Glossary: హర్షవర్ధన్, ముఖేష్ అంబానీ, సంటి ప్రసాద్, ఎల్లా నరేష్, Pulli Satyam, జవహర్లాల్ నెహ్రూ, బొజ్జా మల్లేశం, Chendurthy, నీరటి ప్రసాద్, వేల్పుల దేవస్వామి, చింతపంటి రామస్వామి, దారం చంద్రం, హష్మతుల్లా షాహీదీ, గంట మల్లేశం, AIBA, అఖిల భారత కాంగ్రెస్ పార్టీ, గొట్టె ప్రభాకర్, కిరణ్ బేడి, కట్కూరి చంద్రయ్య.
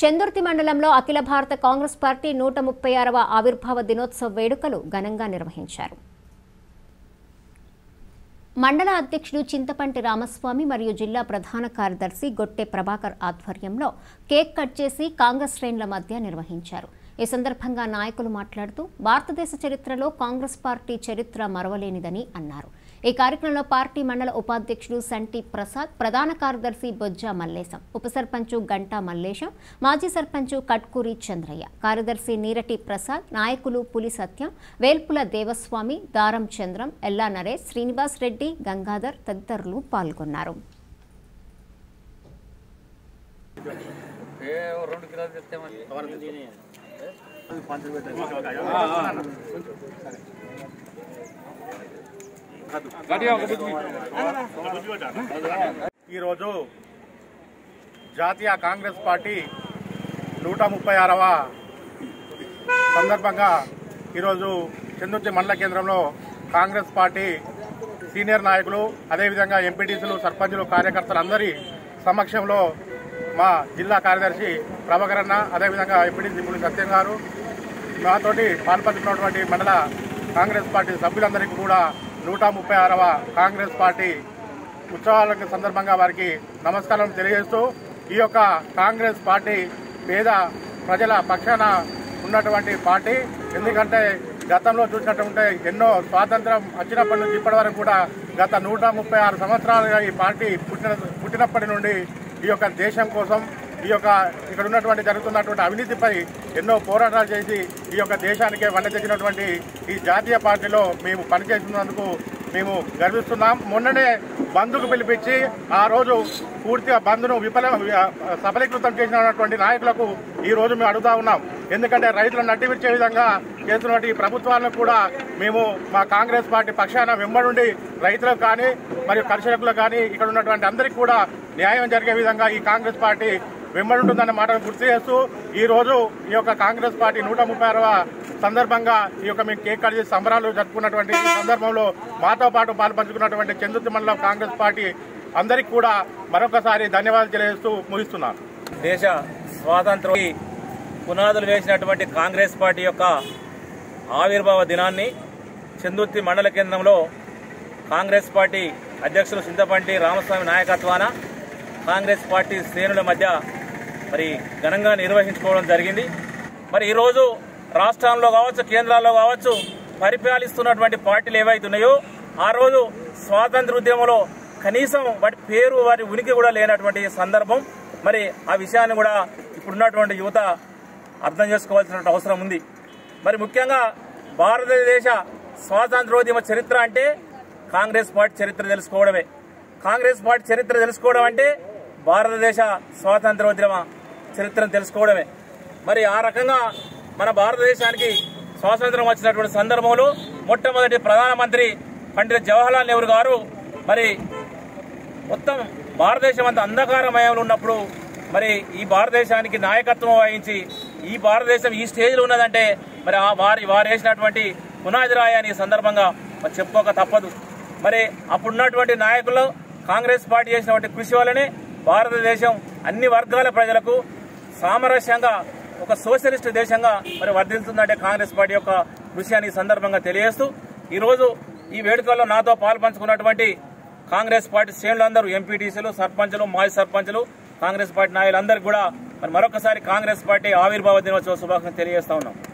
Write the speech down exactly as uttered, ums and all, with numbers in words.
చందుర్తి మండలంలో అఖిల భారత కాంగ్రెస్ పార్టీ నూట ముప్పై ఆరవ ఆవిర్భావ దినోత్సవ వేడుకలు ఘనంగా నిర్వహించారు. మండల అధ్యక్షుడు చింతపంటి రామస్వామి మరియు జిల్లా ప్రధాన కార్యదర్శి గొట్టె ప్రభాకర్ ఆధ్వర్యంలో కేక్ కట్ చేసి కాంగ్రెస్ శ్రేణుల మధ్య నిర్వహించారు. ఈ సందర్భంగా నాయకులు మాట్లాడుతూ భారతదేశ చరిత్రలో కాంగ్రెస్ పార్టీ చరిత్ర మరవలేనిదని అన్నారు. ఈ కార్యక్రమంలో పార్టీ మండల ఉపాధ్యక్షుడు సంటి ప్రసాద్, ప్రధాన కార్యదర్శి బొజ్జా మల్లేశం, ఉప సర్పంచ్ గంట మల్లేశం, మాజీ సర్పంచ్ కట్కూరి చంద్రయ్య, కార్యదర్శి నీరటి ప్రసాద్, నాయకులు పులి సత్యం, వేల్పుల దేవస్వామి, దారం చంద్రం, ఎల్లా నరేష్, శ్రీనివాస్ రెడ్డి, గంగాధర్ తదితరులు పాల్గొన్నారు. జాతీయ కాంగ్రెస్ పార్టీ నూట ముప్పై ఆరవ సందర్భంగా ఈరోజు చందుర్తి మండల కేంద్రంలో కాంగ్రెస్ పార్టీ సీనియర్ నాయకులు, అదేవిధంగా ఎంపీటీసీలు, సర్పంచులు, కార్యకర్తలందరి సమక్షంలో మా జిల్లా కార్యదర్శి ప్రభాకర్ అన్న, అదేవిధంగా ఎంపీటీసీ పులి సత్యం గారు, మాతోటి పాల్పంచుకున్నటువంటి మండల కాంగ్రెస్ పార్టీ సభ్యులందరికీ కూడా నూట ముప్పై ఆరవ కాంగ్రెస్ పార్టీ ఉత్సవాల సందర్భంగా వారికి నమస్కారం తెలియజేస్తూ, ఈ యొక్క కాంగ్రెస్ పార్టీ పేద ప్రజల పక్షాన ఉన్నటువంటి పార్టీ. ఎందుకంటే గతంలో చూసినట్టుంటే ఎన్నో స్వాతంత్రం వచ్చినప్పటి నుంచి ఇప్పటి వరకు కూడా గత నూట ముప్పై ఆరు సంవత్సరాలుగా ఈ పార్టీ పుట్టిన పుట్టినప్పటి నుండి ఈ యొక్క దేశం కోసం, ఈ యొక్క ఇక్కడ ఉన్నటువంటి జరుగుతున్నటువంటి అవినీతిపై ఎన్నో పోరాటాలు చేసి ఈ యొక్క దేశానికే వన్నె తెచ్చినటువంటి ఈ జాతీయ పార్టీలో మేము పనిచేస్తున్నందుకు మేము గర్విస్తున్నాం. మొన్ననే బంద్కు పిలిపించి ఆ రోజు పూర్తిగా బంద్ను విఫల సఫలీకృతం చేసినటువంటి నాయకులకు ఈ రోజు మేము అడుగుతా ఉన్నాం. ఎందుకంటే రైతులను నడ్డివిర్చే విధంగా చేస్తున్నటువంటి ప్రభుత్వాలను కూడా మేము మా కాంగ్రెస్ పార్టీ పక్షాన వెంబడి రైతులకు కానీ మరియు కర్షకులకు కానీ ఇక్కడ ఉన్నటువంటి అందరికీ కూడా న్యాయం జరిగే విధంగా ఈ కాంగ్రెస్ పార్టీ వెంబడి ఉంటుందన్న మాటను గుర్తు చేస్తూ ఈరోజు ఈ యొక్క కాంగ్రెస్ పార్టీ నూట ముప్పై ఆరవ సందర్భంగా ఈ యొక్క మేము కేక్ కట్ చేసి సంబరాలు జరుపుకున్నటువంటి సందర్భంలో మాతో పాటు పాల్పంచుకున్నటువంటి చందుర్తి మండలం కాంగ్రెస్ పార్టీ అందరికీ కూడా మరొకసారి ధన్యవాదాలు తెలియజేస్తూ ముగిస్తున్నాను. దేశ స్వాతంత్రానికి పునాదులు వేసినటువంటి కాంగ్రెస్ పార్టీ యొక్క ఆవిర్భావ దినాన్ని చందుర్తి మండల కేంద్రంలో కాంగ్రెస్ పార్టీ అధ్యక్షులు చింతపంటి రామస్వామి నాయకత్వాన కాంగ్రెస్ పార్టీ శ్రేణుల మధ్య మరి ఘనంగా నిర్వహించుకోవడం జరిగింది. మరి ఈరోజు రాష్ట్రాల్లో కావచ్చు, కేంద్రాల్లో కావచ్చు, పరిపాలిస్తున్నటువంటి పార్టీలు ఏవైతున్నాయో ఆ రోజు స్వాతంత్ర ఉద్యమంలో కనీసం వాటి పేరు, వాటి ఉనికి కూడా లేనటువంటి సందర్భం. మరి ఆ విషయాన్ని కూడా ఇప్పుడున్నటువంటి యువత అర్థం చేసుకోవాల్సిన అవసరం ఉంది. మరి ముఖ్యంగా భారతదేశ స్వాతంత్రోద్యమ చరిత్ర అంటే కాంగ్రెస్ పార్టీ చరిత్ర తెలుసుకోవడమే. కాంగ్రెస్ పార్టీ చరిత్ర తెలుసుకోవడం అంటే భారతదేశ స్వాతంత్రోద్యమ చరిత్రను తెలుసుకోవడమే. మరి ఆ రకంగా మన భారతదేశానికి స్వాతంత్రం వచ్చినటువంటి సందర్భంలో మొట్టమొదటి ప్రధానమంత్రి పండిత జవహర్లాల్ నెహ్రూ గారు మరి మొత్తం భారతదేశం అంతా అంధకారమయంలో ఉన్నప్పుడు మరి ఈ భారతదేశానికి నాయకత్వం వహించి ఈ భారతదేశం ఈ స్టేజ్లో ఉన్నదంటే మరి ఆ వారి వారు వేసినటువంటి పునాది రాయని సందర్భంగా చెప్పుకోక తప్పదు. మరి అప్పుడున్నటువంటి నాయకులు కాంగ్రెస్ పార్టీ చేసినటువంటి కృషి వల్లనే భారతదేశం అన్ని వర్గాల ప్రజలకు సామరస్యంగా ఒక సోషలిస్ట్ దేశంగా మరి వర్ధిల్తుందంటే కాంగ్రెస్ పార్టీ యొక్క కృషి అని సందర్భంగా తెలియజేస్తూ ఈరోజు ఈ వేడుకల్లో నాతో పాల్పంచుకున్నటువంటి కాంగ్రెస్ పార్టీ శ్రేణులందరూ, ఎంపీటీసీలు, సర్పంచులు, మాజీ సర్పంచులు, కాంగ్రెస్ పార్టీ నాయకులందరికీ కూడా మరి మరొకసారి కాంగ్రెస్ పార్టీ ఆవిర్భావ దినోత్సవ శుభాకాంక్షలు తెలియజేస్తా ఉన్నాం.